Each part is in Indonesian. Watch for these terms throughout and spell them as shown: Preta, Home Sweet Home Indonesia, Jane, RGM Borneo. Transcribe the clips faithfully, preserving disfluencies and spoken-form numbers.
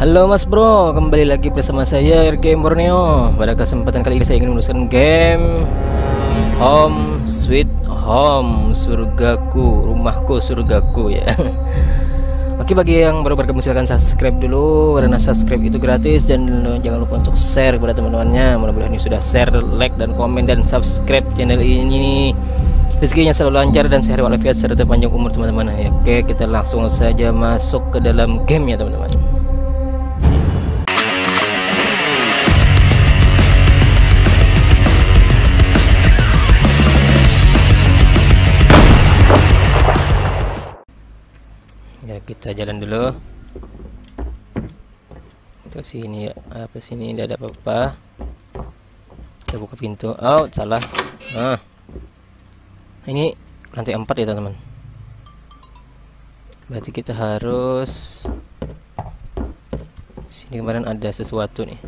Halo Mas Bro, kembali lagi bersama saya R G M Borneo. Pada kesempatan kali ini saya ingin menuliskan game Home Sweet Home, surgaku, rumahku, surgaku ya. Oke, bagi yang baru bergabung silahkan subscribe dulu, karena subscribe itu gratis, dan jangan lupa untuk share kepada teman-temannya. Mudah-mudahan ini sudah share, like, dan komen, dan subscribe channel ini. Rezekinya selalu lancar dan sehat walafiat serta panjang umur teman-teman ya. Oke, kita langsung saja masuk ke dalam game ya teman-teman. Kita jalan dulu ke sini ya, apa sini tidak ada apa-apa. Kita buka pintu. Oh salah. Nah, ini lantai empat ya teman-teman, berarti kita harus sini. Kemarin ada sesuatu nih.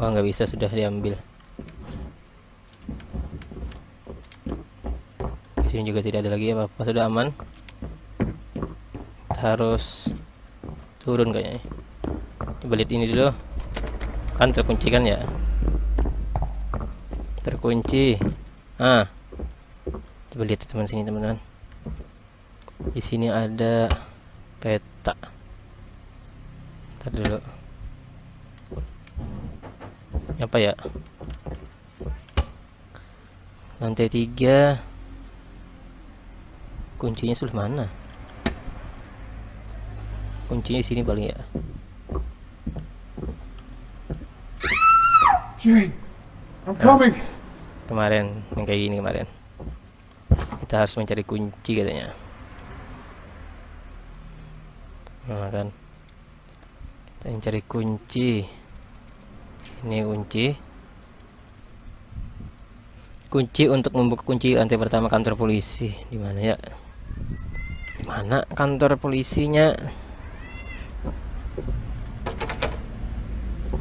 Oh nggak bisa, sudah diambil. Di sini juga tidak ada lagi apa-apa, sudah aman. Harus turun kayaknya. Coba lihat ini dulu, kan terkunci kan ya, terkunci. Ah coba lihat teman sini teman-teman, di sini ada peta. Ntar dulu, apa ya, lantai tiga, kuncinya sudah mana? Kuncinya sini paling ya. Jane, I'm coming. Kemarin yang kayak gini kemarin. Kita harus mencari kunci katanya. Nah kan, kita mencari kunci. Ini kunci. Kunci untuk membuka kunci lantai pertama kantor polisi. Di mana ya? Di mana kantor polisinya?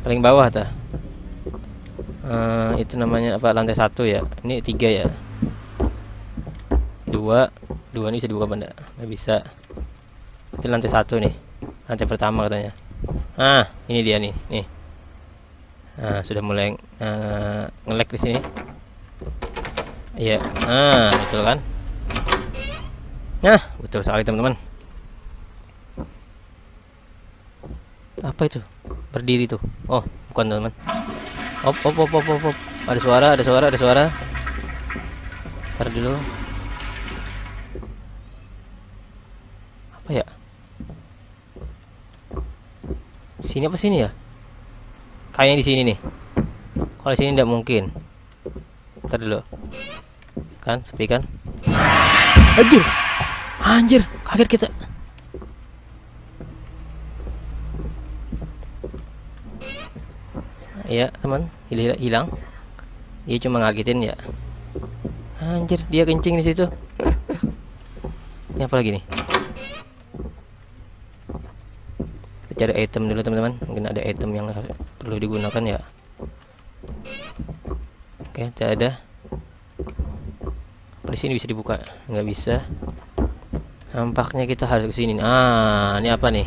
Paling bawah tah. Uh, itu namanya apa, lantai satu ya. Ini tiga ya. Dua, dua ini bisa dibuka apa enggak? Nggak bisa. Itu lantai satu nih, lantai pertama katanya. Ah ini dia nih, nih. Nah, sudah mulai uh, nge-lag di sini. Iya, yeah. Nah betul kan? Nah betul sekali teman-teman. Apa itu? Berdiri tuh. Oh, bukan teman-teman. Op, op, op, op, op. Ada suara, ada suara, ada suara. Ntar dulu. Apa ya? Sini apa sini ya? Kayaknya di sini nih. Kalau di sini tidak mungkin. Ntar dulu. Kan, sepi kan? Aduh. Anjir, kaget kita. Ya teman, hilang. Dia cuma ngagetin ya. Anjir, dia kencing di situ. Ini apa lagi nih? Kita cari item dulu teman-teman. Mungkin ada item yang perlu digunakan ya. Oke, tidak ada. Di sini bisa dibuka? Nggak bisa. Nampaknya kita harus ke sini. Ah, ini apa nih?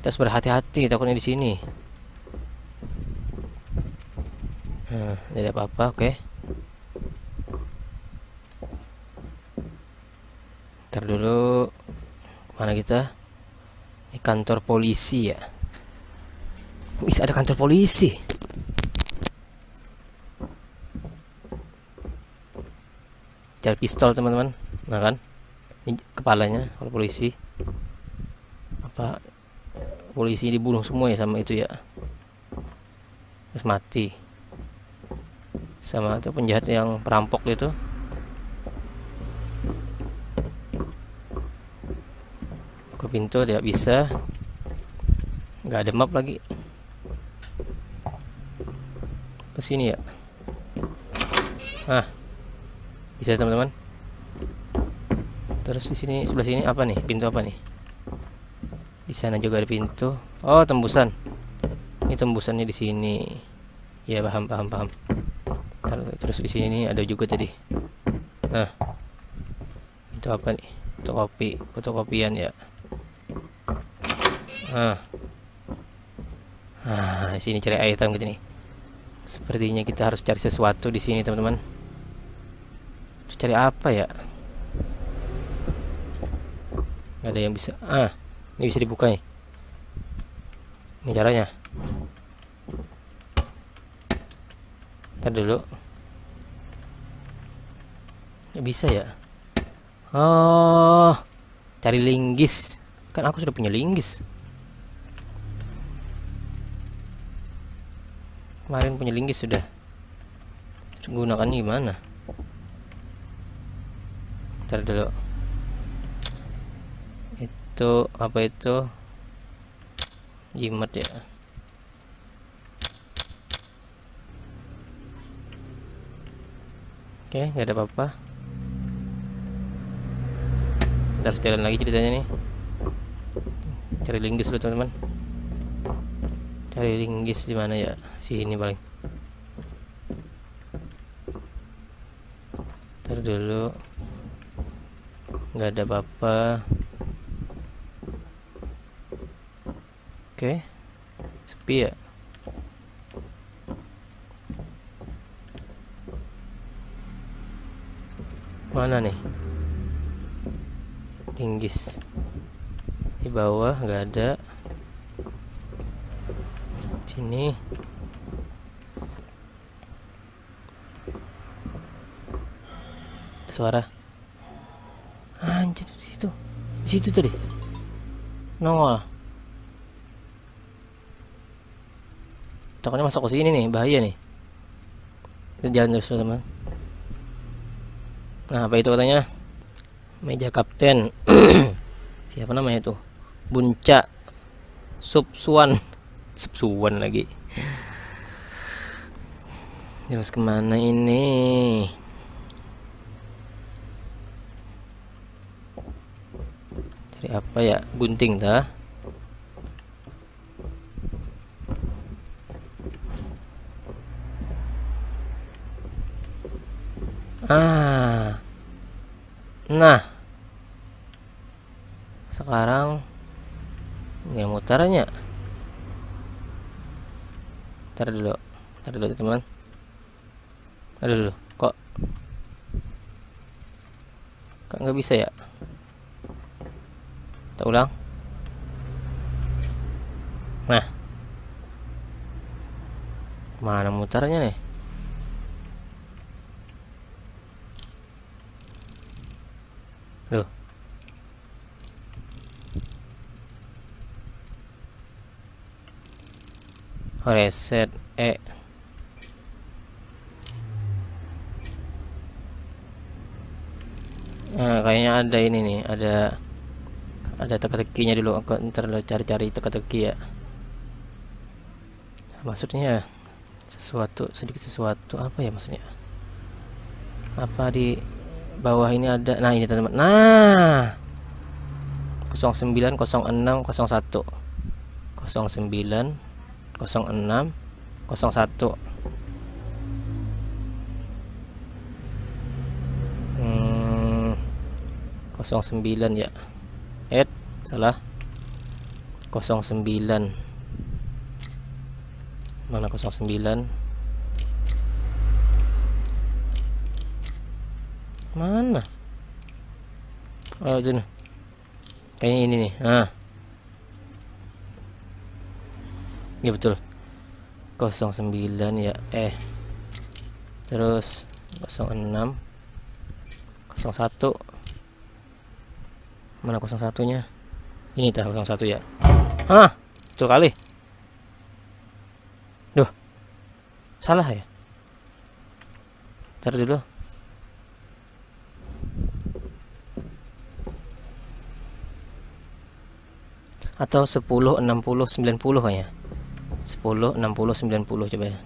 Kita harus berhati-hati, takutnya di sini. Nah, tidak apa-apa, oke. Okay. Ntar dulu, mana kita? Ini kantor polisi ya. Bisa ada kantor polisi. Cari pistol teman-teman, nah kan? Ini kepalanya kalau polisi. Apa? Polisi dibunuh semua ya sama itu ya. Terus mati. Sama itu penjahat yang perampok itu. Buka pintu tidak bisa. Nggak ada map lagi. Ke sini ya. Ah. Bisa teman-teman. Terus di sini sebelah sini apa nih? Pintu apa nih? Di sana juga ada pintu. Oh, tembusan. Ini tembusannya di sini. Ya, paham, paham, paham. Terus di sini ada juga tadi. Nah, itu apa nih? Fotokopi, fotokopian ya. ah. Ah, di sini cari item gitu nih. Sepertinya kita harus cari sesuatu di sini, teman-teman. Cari apa ya? Gak ada yang bisa. Ah, ini bisa dibuka nih. Ini caranya. Ntar dulu. Gak bisa ya? Oh, cari linggis. Kan aku sudah punya linggis. Kemarin punya linggis sudah. Terus gunakannya gimana? Ntar dulu. Itu apa itu? Jimat ya. Oke, nggak ada apa-apa. Kita harus jalan lagi ceritanya nih. Cari linggis dulu, teman-teman. Cari linggis di mana ya? Sini paling. Ntar dulu. Nggak ada apa-apa. Oke. Sepi ya. Mana nih? Linggis. Di bawah nggak ada. Sini. Suara. Anjir, di situ. Di situ tadi. Nongol. Takutnya masuk ke sini nih, bahaya nih. Kita jalan terus, teman. Nah, apa itu katanya? Meja kapten. Siapa namanya itu? Bunca Subsuan. Subsuan lagi. Terus kemana ini? Cari apa ya? Gunting dah. Ah. Nah. Sekarang ini mutarnya. Ntar dulu, ntar dulu teman. Ntar dulu, kok kok nggak bisa ya? Kita ulang. Nah, mana mutarnya nih? Loh. Reset E. Nah, kayaknya ada ini nih, ada ada teka-tekinya dulu. Aku ntar lo cari-cari teka-teki ya. Maksudnya sesuatu, sedikit sesuatu apa ya maksudnya? Apa di bawah ini ada. Nah, ini teman-teman. Nah. nol sembilan nol enam nol satu nol sembilan nol enam nol satu. Hmm, nol sembilan ya. Eh, salah. nol sembilan. Mana nol sembilan? Mana? Oh, sini. Kayaknya ini nih. Nah. Ya betul. nol sembilan ya. Eh. Terus nol enam nol satu. Mana nol satunya? Ini tah nol satu ya. Hah, betul kali. Duh. Salah ya? Ntar dulu. Atau sepuluh enam puluh sembilan puluh kayaknya. sepuluh enam puluh sembilan puluh coba ya.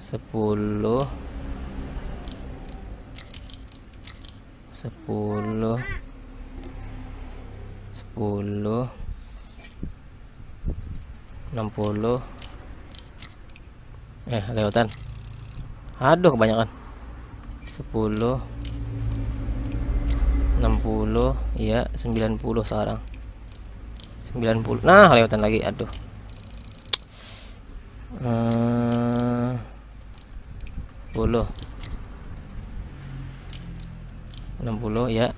sepuluh sepuluh sepuluh enam puluh eh lewatan. Aduh kebanyakan. sepuluh enam puluh iya sembilan puluh sekarang. sembilan puluh. Nah, kelewatan lagi. Aduh. Uh, sepuluh. enam puluh ya.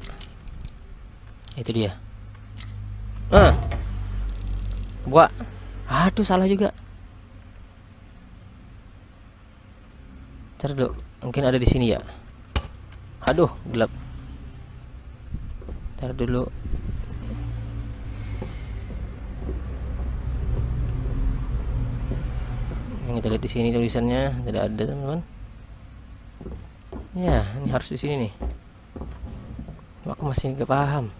Itu dia. Ah. Uh. Buat. Aduh, salah juga. Ntar dulu, mungkin ada di sini ya. Aduh, gelap. Ntar dulu. Yang kita lihat di sini tulisannya tidak ada, teman-teman. Ya, ini harus di sini nih. Aku masih nggak paham.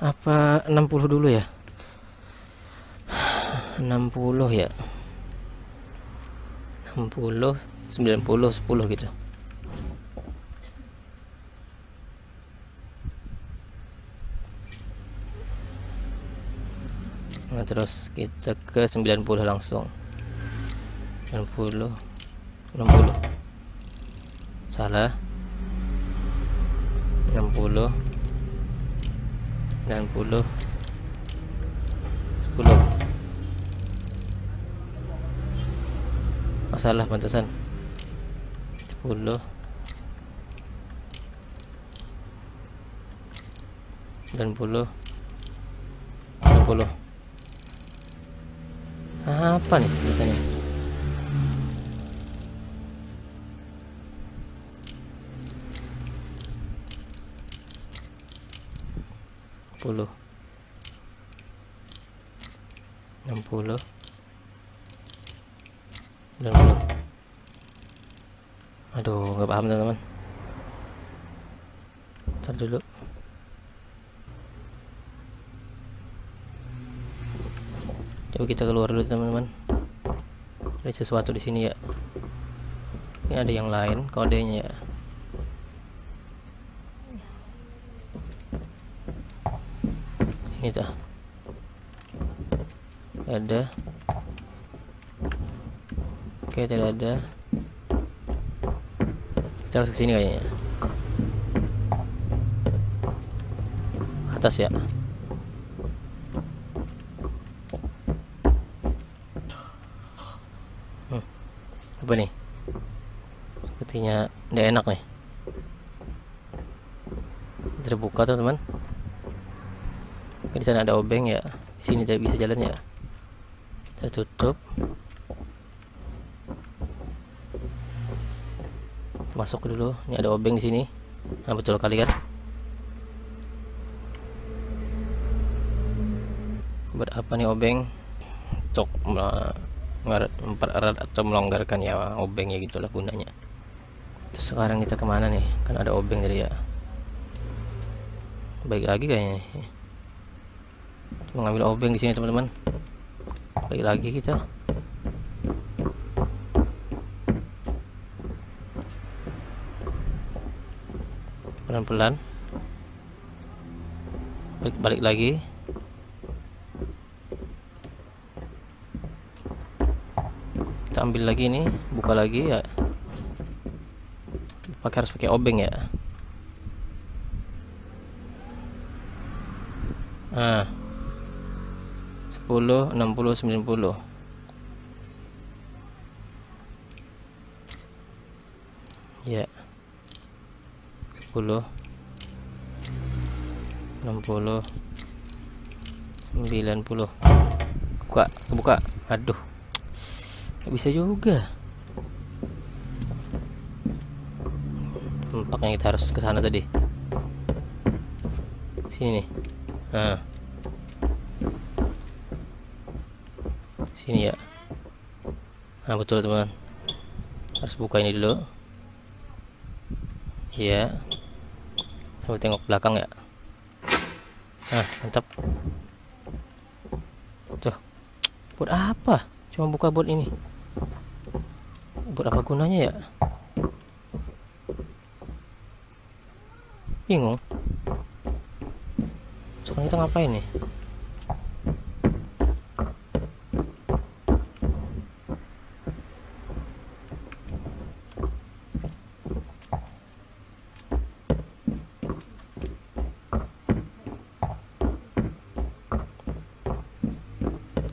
Apa enam puluh dulu ya? enam puluh ya. enam puluh, sembilan puluh, sepuluh gitu. Nah, terus kita ke sembilan puluh langsung. sembilan puluh, enam puluh. Salah. enam puluh, sembilan puluh, sepuluh. Masalah pantasan. sepuluh, sembilan puluh, enam puluh. Apa nih tulisannya? enam puluh, enam puluh, sembilan puluh. Aduh, nggak paham teman-teman. Ntar dulu. Coba kita keluar dulu teman-teman. Ada sesuatu di sini ya. Ini ada yang lain kodenya ya. Itu ada, oke tidak ada, kita harus ke sini kayaknya, atas ya. hmm. Apa nih, sepertinya tidak enak nih, terbuka teman-teman. Di sana ada obeng ya, di sini tidak bisa jalan ya, tertutup. Masuk dulu, ini ada obeng di sini. Nah, betul kali kan? Buat apa nih obeng? Untuk mempererat atau melonggarkan ya obengnya, gitulah gunanya. Terus sekarang kita kemana nih? Kan ada obeng tadi ya. Baik lagi kayaknya. Mengambil obeng di sini teman-teman. Balik lagi kita. Pelan-pelan. Balik, balik lagi. Kita ambil lagi nih, buka lagi ya. Pakai harus pakai obeng ya. Nah. sepuluh, enam puluh, sembilan puluh. Ya. sepuluh, enam puluh, sembilan puluh. Buka, buka. Aduh. Nggak bisa juga. Nampaknya kita harus ke sana tadi. Sini nih. Nah. Sini ya. Nah, betul teman. Harus buka ini dulu. Iya. Sambil tengok belakang ya. Nah, mantap. Tuh. Buat apa? Cuma buka buat ini. Buat apa gunanya ya? Bingung. Sekarang kita ngapain nih?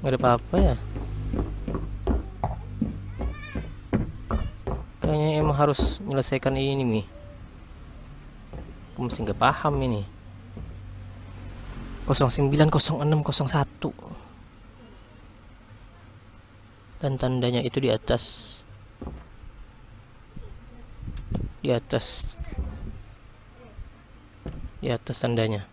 Gak ada apa-apa ya. Kayaknya emang harus menyelesaikan ini Mi. Aku mesti gak paham ini. nol sembilan nol enam nol satu dan tandanya itu di atas di atas di atas tandanya.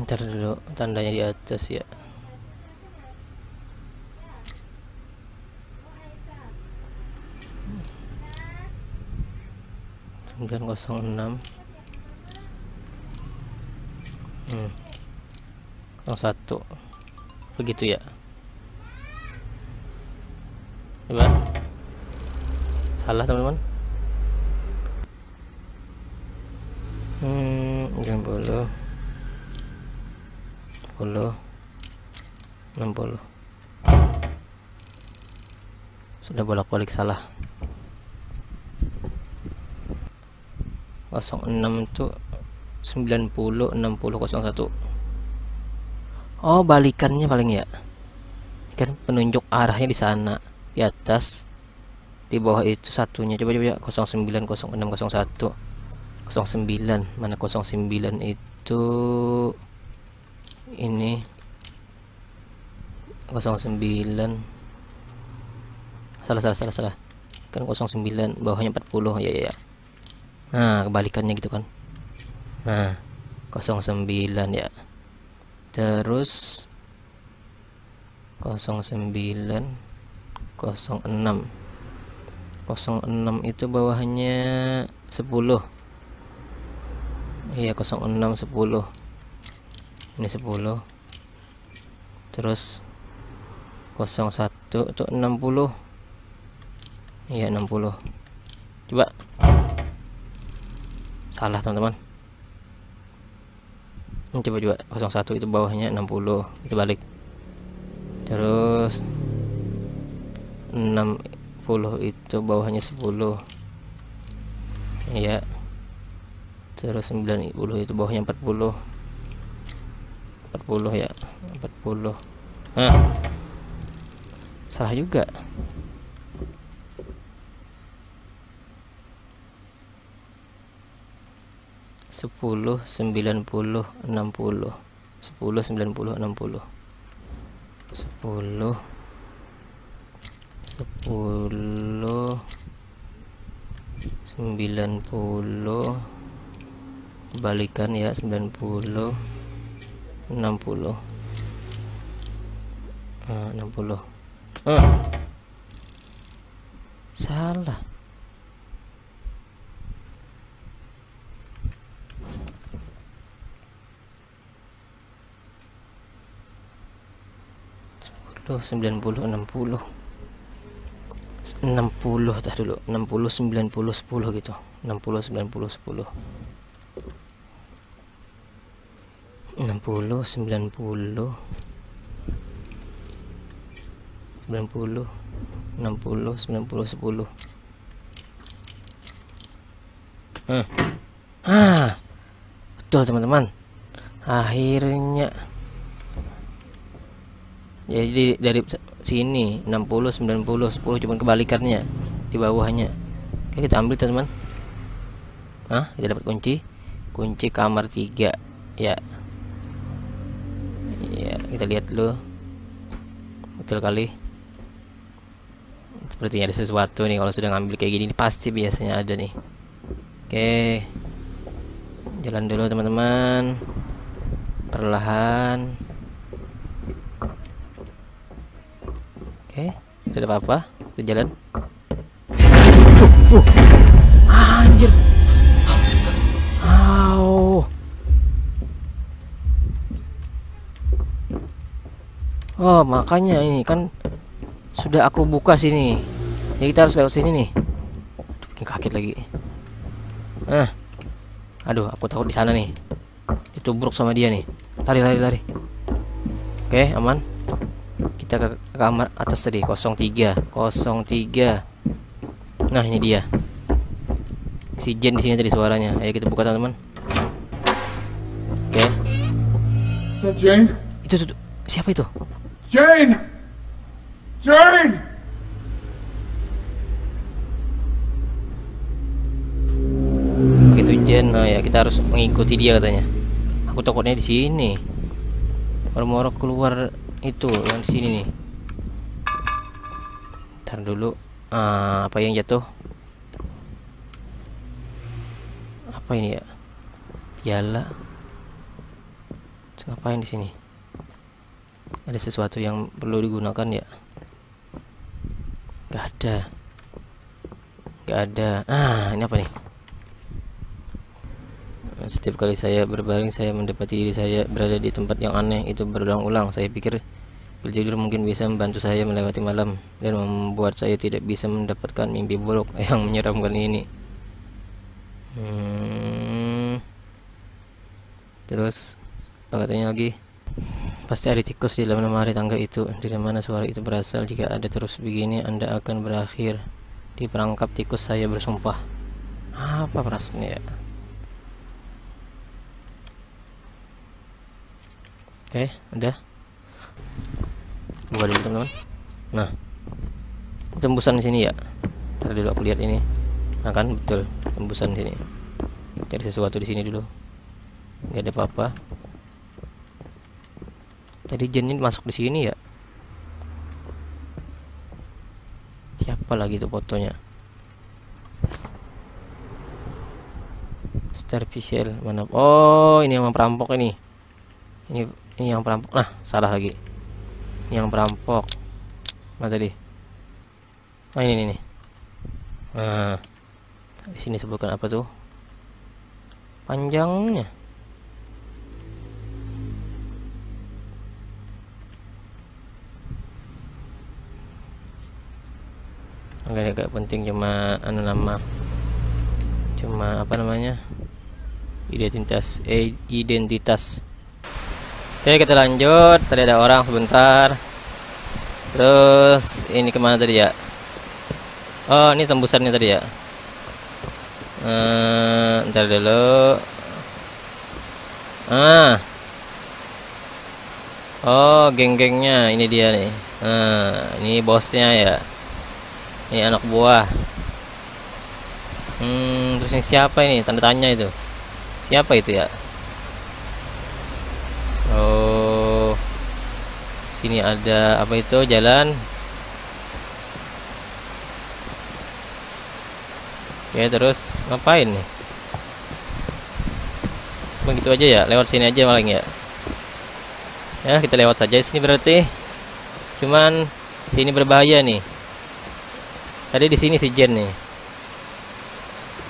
Ntar dulu, tandanya di atas ya. sembilan nol enam hmm. nol satu begitu ya. Coba. Salah teman-teman. Hmm, enam puluh. sepuluh. enam puluh. Sudah bolak-balik salah. nol enam tuh sembilan puluh enam puluh nol satu. Oh, balikannya paling ya. Kan penunjuk arahnya di sana. Di atas, di bawah itu satunya. Coba coba ya, nol sembilan nol enam nol satu. nol sembilan mana nol sembilan itu ini. nol sembilan. Salah salah salah salah. Kan nol sembilan bawahnya empat puluh ya ya. Nah, kebalikannya gitu kan. Nah, nol sembilan ya. Terus nol sembilan nol enam nol enam itu bawahnya sepuluh. Iya, nol enam sepuluh. Ini sepuluh. Terus nol satu itu enam puluh. Iya, enam puluh. Coba. Salah, teman-teman. Coba-coba nol satu itu bawahnya enam puluh. Itu balik. Terus enam puluh itu bawahnya sepuluh. Iya. Terus sembilan puluh itu bawahnya empat puluh. empat puluh ya. empat puluh. Nah. Salah juga. sepuluh sembilan puluh enam puluh. sepuluh sembilan puluh enam puluh. sepuluh sepuluh sembilan puluh balikan ya, sembilan puluh enam puluh enam puluh salah. Sepuluh sembilan puluh enam puluh enam puluh tah dulu. enam puluh sembilan puluh sepuluh gitu. enam puluh sembilan puluh sepuluh. enam puluh sembilan puluh sembilan puluh enam puluh sembilan puluh sepuluh. Ah. Ah. Betul teman-teman. Akhirnya. Jadi dari sini enam puluh sembilan puluh sepuluh cuman kebalikannya di bawahnya. Oke, kita ambil teman-teman. Nah, kita dapat kunci kunci kamar tiga ya. Ya, kita lihat dulu. Betul kali. Sepertinya ada sesuatu nih. Kalau sudah ngambil kayak gini pasti biasanya ada nih. Oke. Jalan dulu teman-teman. Perlahan. Oke, okay, tidak apa-apa, kita jalan. Uh, uh. Anjir. Au. Oh, makanya ini kan sudah aku buka sini. Jadi kita harus lewat sini nih. Aduh, bikin kaget lagi. Nah. Aduh, aku takut di sana nih. Ditubruk sama dia nih. Lari, lari, lari. Oke, okay, aman. Kita ke kamar atas tadi nol tiga nol tiga. Nah, ini dia. si Jane di sini tadi suaranya. Ayo kita buka teman-teman. Oke. Okay. Itu, itu siapa itu? Jane. Jane. Begitu Jane. Nah ya kita harus mengikuti dia katanya. Aku takutnya di sini. Moro-moro keluar itu yang di sini nih. Ntar dulu. Ah, apa yang jatuh? Apa ini ya? Piala. Ngapain di sini? Ada sesuatu yang perlu digunakan ya? Gak ada. Gak ada. Ah, ini apa nih? Setiap kali saya berbaring, saya mendapati diri saya berada di tempat yang aneh. Itu berulang-ulang. Saya pikir tidur mungkin bisa membantu saya melewati malam dan membuat saya tidak bisa mendapatkan mimpi buruk yang menyeramkan ini. Hmm. Terus katanya lagi, pasti ada tikus di dalam lemari tangga itu. Dari mana suara itu berasal? Jika ada terus begini, Anda akan berakhir di perangkap tikus, saya bersumpah. Apa perasaannya ya? Oke, udah. Buka dulu teman-teman. Nah, tembusan di sini ya. Ntar dulu aku lihat ini. Nah kan betul, tembusan di sini. Cari sesuatu di sini dulu. Gak ada apa-apa. Tadi Jane masuk di sini ya. Siapa lagi itu fotonya? Starficial mana? Oh, ini yang perampok ini. Ini ini yang perampok. Nah, salah lagi. Yang perampok mana tadi? Nah ini nih. Nah, di sini sebutkan apa tuh? Panjangnya. Agak-agak penting cuma anu nama. Cuma apa namanya? Identitas eh, identitas. Oke kita lanjut. Tadi ada orang sebentar. Terus ini kemana tadi ya? Oh ini tembusannya tadi ya. Uh, ntar dulu. Ah. Oh geng-gengnya ini dia nih. Uh, ini bosnya ya. Ini anak buah. Hmm, terus ini siapa ini? Tanda tanya itu. Siapa itu ya? Oh, sini ada apa itu jalan? Oke, terus ngapain nih? Begitu aja ya, lewat sini aja paling ya. Ya kita lewat saja di sini berarti. Cuman sini berbahaya nih. Tadi di sini si Jane nih.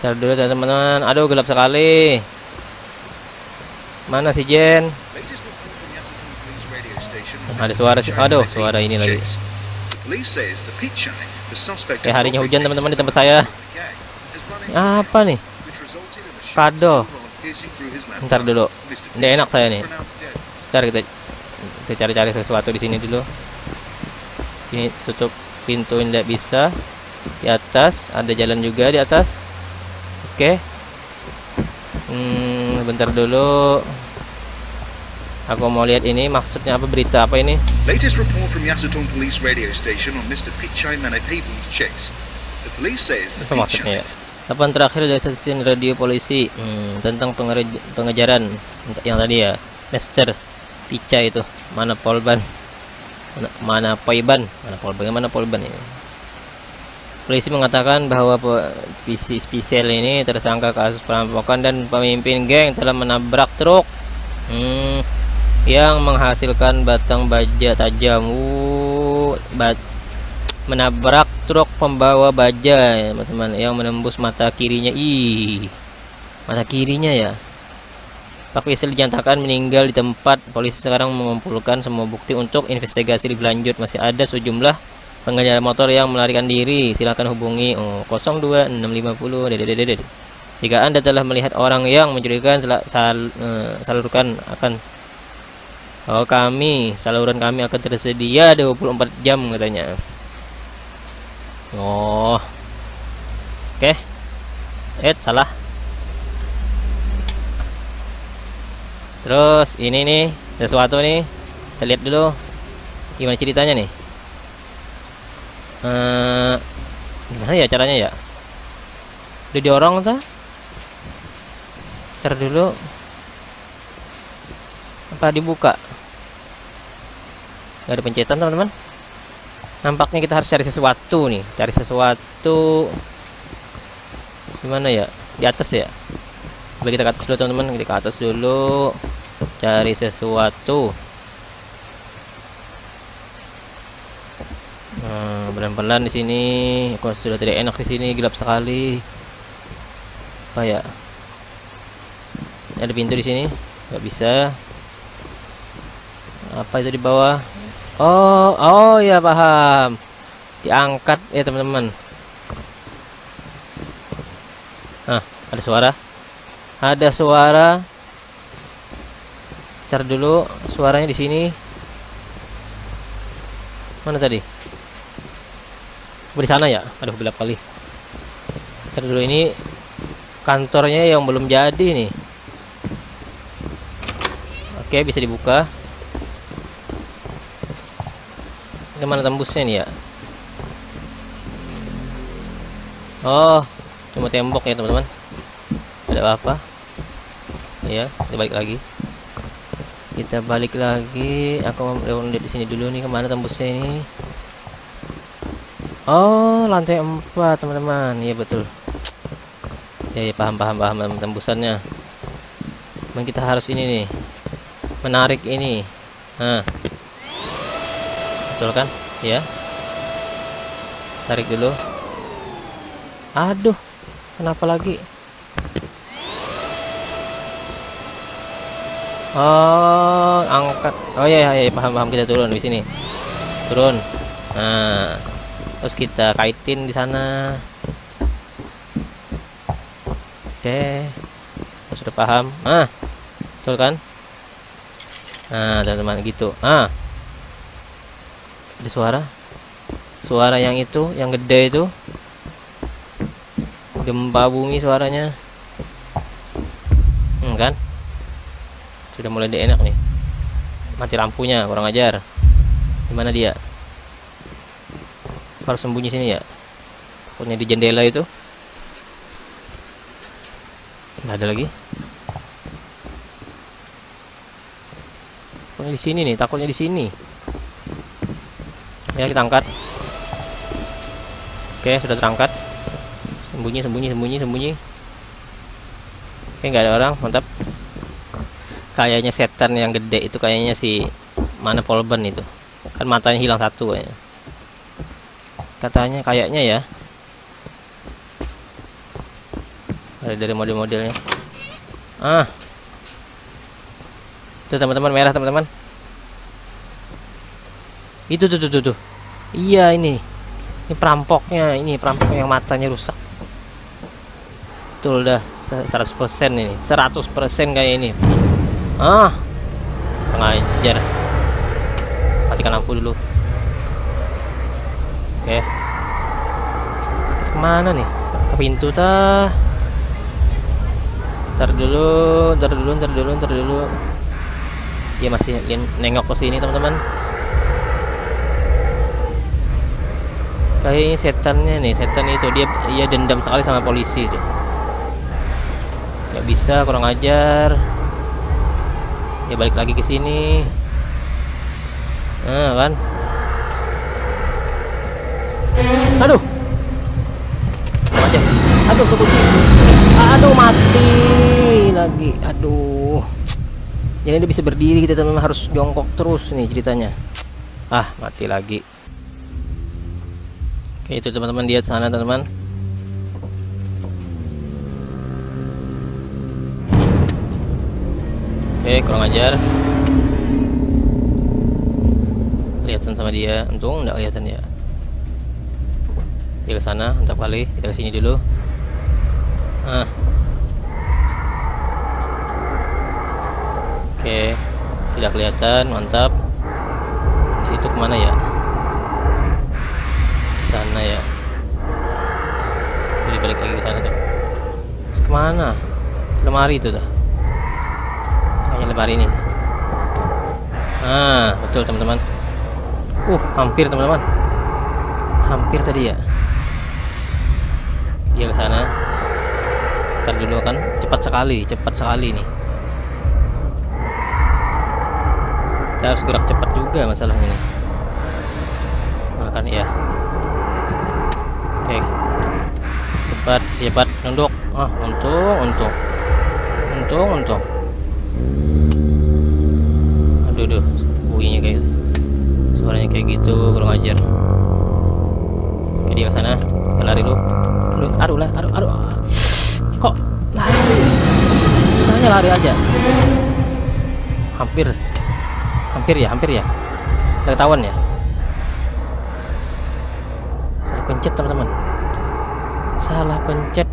Ntar dulu teman-teman. Aduh gelap sekali. Mana si Jane? Ada suara sih. Aduh, suara ini lagi. Eh, harinya hujan teman-teman di tempat saya. Apa nih? Kado. Ntar dulu. Nggak enak saya nih. Ntar kita kita cari-cari sesuatu di sini dulu. Sini tutup pintu tidak bisa. Di atas ada jalan juga di atas. Oke. Okay. Hmm, bentar dulu. Aku mau lihat ini maksudnya apa, berita apa ini? Latest report from Yasuton Police Radio Station on Mister Pichai Manipable's chase. The police says the maksudnya. Laporan terakhir dari stasiun radio polisi hmm, tentang pengejaran yang tadi ya, Mister Pichai itu. Mana Polban? Mana, mana Polban? Mana Polban? Mana Polban ini? Polisi mengatakan bahwa P C Spesial ini tersangka kasus perampokan dan pemimpin geng telah menabrak truk. Hmm, yang menghasilkan batang baja tajam. Uh, bat menabrak truk pembawa baja, ya, teman-teman, yang menembus mata kirinya. Ih, mata kirinya ya. Pak Wisel dinyatakan meninggal di tempat. Polisi sekarang mengumpulkan semua bukti untuk investigasi lebih lanjut. Masih ada sejumlah pengendara motor yang melarikan diri. Silakan hubungi oh, nol dua enam lima nol dedededed. Jika Anda telah melihat orang yang mencurigakan, sal sal salurkan akan oh, kami, saluran kami akan tersedia dua puluh empat jam katanya. Oh. Oke. Okay. Eh, salah. Terus ini nih, sesuatu nih. Kita lihat dulu gimana ceritanya nih. Eh, gimana ya caranya ya? Udah diorong tuh. Ntar dulu. Apa dibuka? Gak ada pencetan, teman-teman. Nampaknya kita harus cari sesuatu nih, cari sesuatu gimana ya? Di atas ya. Bagi kita ke atas dulu, teman-teman. Kita ke atas dulu, cari sesuatu. Nah, pelan-pelan di sini. Aku sudah tidak enak di sini, gelap sekali. Apa ya? Ada pintu di sini, nggak bisa. Apa itu di bawah? Oh, oh ya paham. Diangkat ya, teman-teman. Nah, ada suara. Ada suara. Cari dulu suaranya di sini. Mana tadi? Di sana ya. Aduh, gelap kali. Cari dulu ini kantornya yang belum jadi nih. Oke, bisa dibuka. Gimana tembusnya nih ya? Oh, cuma tembok ya, teman-teman. Ada apa? Ya, kita balik lagi. Kita balik lagi. Aku mau lihat di sini dulu nih, kemana tembusnya ini? Oh, lantai empat, teman-teman. Iya betul. Ya, ya paham, paham, paham tembusannya. Memang kita harus ini nih, menarik ini. Nah, betul kan? Ya, tarik dulu. Aduh, kenapa lagi? Oh, angkat. Oh ya, ya, ya, paham, paham. Kita turun di sini. Turun. Nah, terus kita kaitin di sana. Oke, terus sudah paham. Ah, betul kan? Nah, teman-teman gitu. Ah, ada suara. Suara yang itu, yang gede itu. Gempa bumi suaranya. Hmm, kan? Sudah mulai tidak enak nih. Mati lampunya, kurang ajar. Dimana dia? Harus sembunyi sini ya. Takutnya di jendela itu. Nggak ada lagi. Takutnya di sini nih, takutnya di sini. Ya, kita angkat. Oke, sudah terangkat. Sembunyi, sembunyi, sembunyi, sembunyi. Oke, nggak ada orang, mantap. Kayaknya setan yang gede itu, kayaknya si mana Polben itu kan, matanya hilang satu kayaknya, katanya kayaknya ya. Ada dari model-modelnya. Ah, itu teman-teman, merah teman-teman itu tuh, tuh tuh tuh iya ini ini perampoknya, ini perampok yang matanya rusak. Betul dah, seratus persen ini, seratus persen kayak ini. Ah, ngajar. Matikan lampu dulu. Oke. Kita kemana nih? Ke pintu tah? Ntar dulu, ntar dulu, ntar dulu, ntar dulu. Dia masih nengok ke sini, teman-teman. Kayaknya setannya nih, setan itu dia dia dendam sekali sama polisi itu. Gak bisa, kurang ajar. Ya, balik lagi ke sini. Nah, kan. Aduh. Aduh, kekunci. Aduh, mati lagi. Aduh. Jadi dia bisa berdiri, kita teman-teman harus jongkok terus nih ceritanya. Ah, mati lagi. Oke, itu teman-teman, dia sana, teman-teman. Oke, kurang ajar. Kelihatan sama dia, untung enggak kelihatan ya. Dia ke sana, entah kali kita ke sini dulu. Ah. Oke, tidak kelihatan, mantap. Di situ kemana ya? Di sana ya. Jadi balik lagi ke sana tuh. Mana? Lemari itu dah. Hanya lemari ini. Nah, betul teman-teman. Uh, hampir teman-teman. Hampir tadi ya. Dia ke sana. Ntar dulu kan. Cepat sekali, cepat sekali nih. Kita harus gerak cepat juga masalahnya nih. Makan ya. Oke. Cepat, cepat, nunduk. Ah, untung, untung. Untung, untung. Aduh, aduh. Bunyinya kayak gitu. Suaranya kayak gitu, kurang ajar. Oke, dia ke sana. Kita lari dulu. Aduh, aduh lah, aduh, aduh. Kok lari? Usahanya lari aja. Hampir. Hampir ya, hampir ya. Udah ketahuan ya. Salah pencet teman-teman. Salah pencet.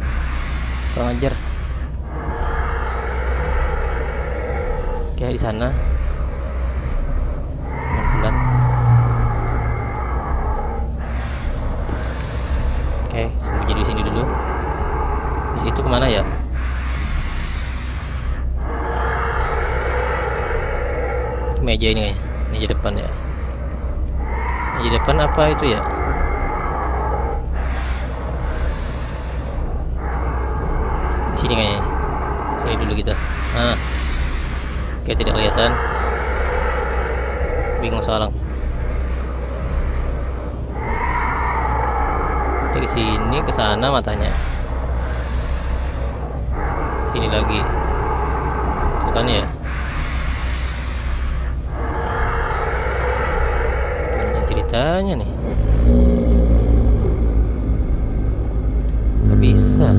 Kurang ajar. Oke, di sana. Pelan-pelan. Oke, sembunyi di sini dulu. Habis itu kemana ya? Meja ini, meja depan ya, meja depan apa itu ya? Sini kayaknya, sini dulu kita. Ah, oke, tidak kelihatan, bingung salang. Dari sini ke sana matanya, sini lagi, bukan ya? Tanya nih, nggak bisa.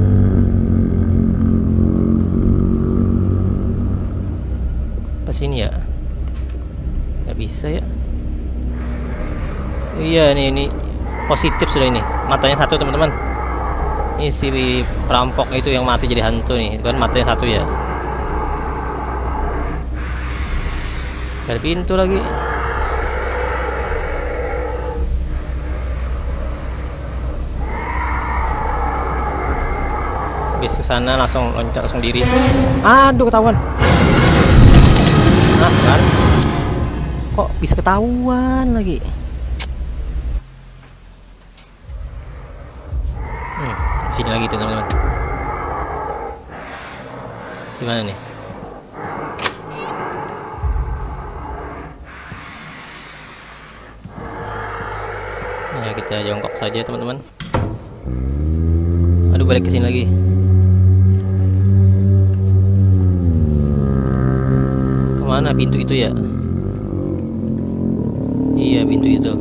Pas ini ya, nggak bisa ya. Iya nih, ini positif sudah ini. Matanya satu teman-teman. Ini si perampok itu yang mati jadi hantu nih, kan matanya satu ya. Ada pintu lagi. Habis ke sana langsung loncat langsung diri. Aduh, ketahuan. Nah, kan. Kok bisa ketahuan lagi? Hmm, sini lagi tuh, teman-teman. Gimana nih? Ya, kita jongkok saja, teman-teman. Aduh, balik ke sini lagi. Mana pintu itu ya? Iya, pintu itu.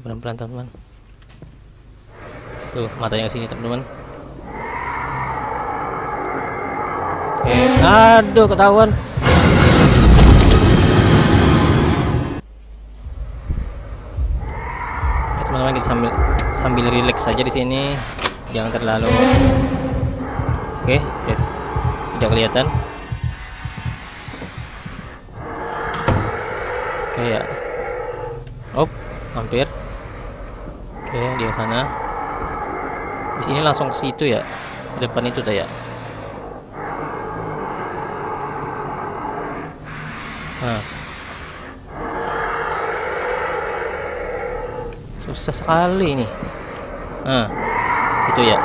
Pelan-pelan teman-teman. Tuh, matanya ke sini teman-teman. Oke, aduh, ketahuan. Oke, teman-teman, kita sambil sambil rileks saja di sini. Jangan terlalu. Oke, okay, tidak kelihatan. Oke okay, ya. Op, hampir. Oke, okay, dia sana. Di sini langsung ke situ ya. Ke depan itu tadi ya. Nah. Susah sekali ini. Nah, itu ya.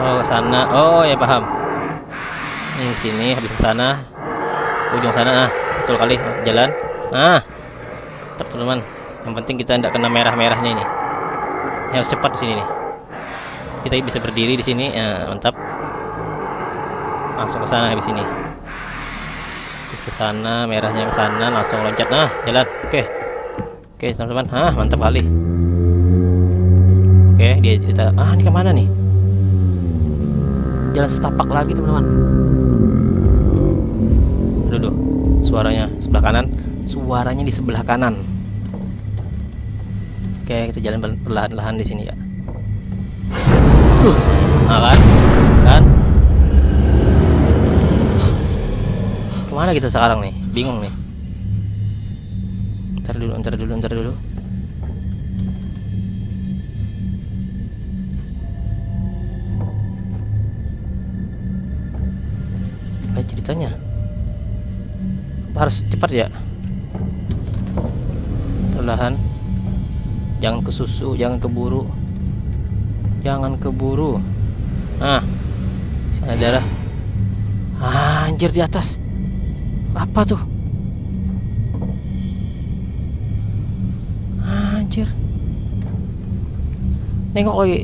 Oh, ke sana. Oh ya, paham. Ini sini habis ke sana. Ujung sana. Ah, betul kali jalan. Ah. Teman-teman, yang penting kita tidak kena merah-merahnya ini. Ini harus cepat di sini nih. Kita bisa berdiri di sini. Ya, mantap. Langsung ke sana habis ini. Habis ke sana, merahnya ke sana, langsung loncat. Nah, jalan. Oke. Oke, teman-teman. Ah, mantap kali. Oke, dia kita ah, ini kemana nih? Jalan setapak lagi teman-teman. Duduk. Suaranya sebelah kanan. Suaranya di sebelah kanan. Oke, kita jalan perlahan-lahan di sini ya. Uh, nah, kan? Kan? Kemana kita sekarang nih? Bingung nih. Ntar dulu, ntar dulu, ntar dulu. Baik ceritanya. Apa harus cepat ya? Perlahan. Jangan kesusu, jangan keburu. Jangan keburu. Nah. Sana darah. Anjir di atas. Apa tuh? Anjir. Nengok lagi.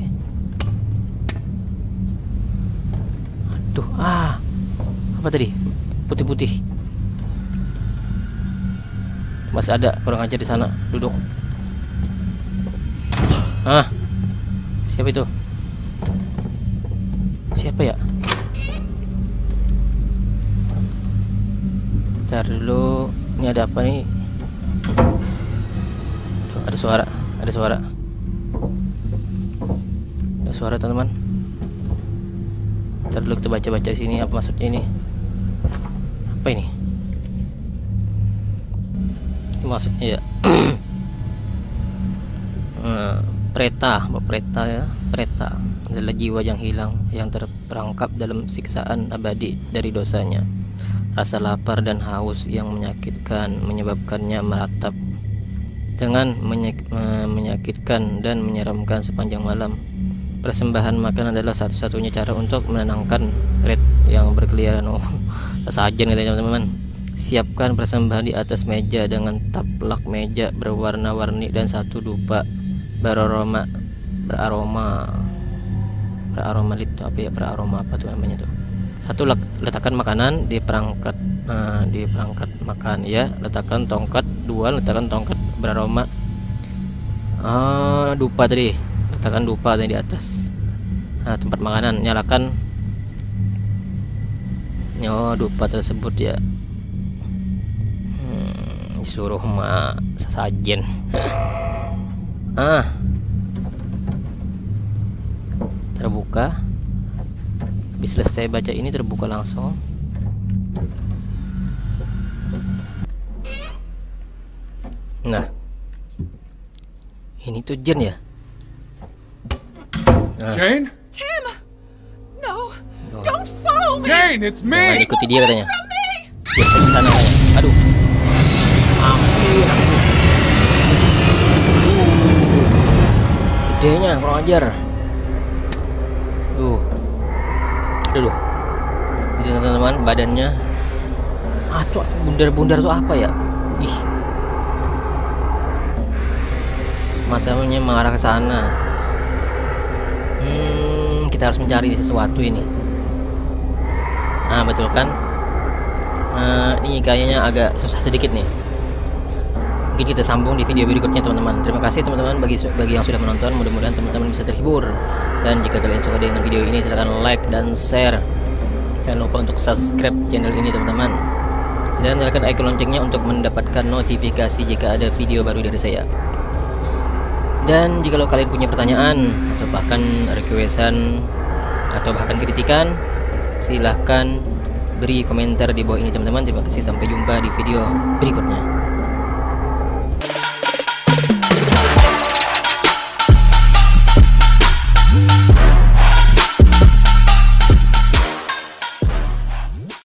Aduh, ah. Apa tadi? Putih-putih. Masih ada kurang aja di sana, duduk. Ah. Siapa itu? Siapa ya? Bentar dulu, ini ada apa nih? Duh, ada suara, ada suara, ada suara teman-teman. Bentar dulu kita baca-baca sini apa maksudnya ini? Apa ini? Ini maksudnya ya. hmm, Preta, apa preta ya? Preta adalah jiwa yang hilang, yang terperangkap dalam siksaan abadi dari dosanya. Rasa lapar dan haus yang menyakitkan menyebabkannya meratap dengan menyak, e, menyakitkan dan menyeramkan sepanjang malam. Persembahan makan adalah satu-satunya cara untuk menenangkan red yang berkeliaran. Oh, sajian katanya teman-teman. Siapkan persembahan di atas meja dengan taplak meja berwarna-warni dan satu dupa beraroma beraroma beraroma lip apa ya beraroma apa tuh namanya tuh. Satu, letakkan makanan di perangkat uh, di perangkat makan ya. Letakkan tongkat. Dua, letakkan tongkat beraroma uh, dupa tadi. Letakkan dupa tadi di atas nah, tempat makanan. Nyalakan oh, dupa tersebut ya. hmm, Suruh mak sajen. Ah, terbuka. Habis selesai baca ini terbuka langsung. Nah, ini tuh Jane ya. Nah. Jane? Tim, no, no, don't follow me. Jane, it's me. Ikuti dia katanya. Dia ke sana katanya. Aduh. Ampun. Gedenya kurang ajar. Duh. Dulu itu teman-teman badannya ah tuh bundar-bundar tuh apa ya. Ih, matanya mengarah ke sana. Hmm, kita harus mencari sesuatu ini. Nah betul kan. Nah, ini kayaknya agak susah sedikit nih, mungkin kita sambung di video berikutnya teman-teman. Terima kasih teman-teman bagi bagi yang sudah menonton, mudah-mudahan teman-teman bisa terhibur. Dan jika kalian suka dengan video ini silahkan like dan share. Jangan lupa untuk subscribe channel ini teman-teman. Dan nyalakan icon loncengnya untuk mendapatkan notifikasi jika ada video baru dari saya. Dan jika kalian punya pertanyaan atau bahkan requestan atau bahkan kritikan, silahkan beri komentar di bawah ini teman-teman. Terima kasih, sampai jumpa di video berikutnya.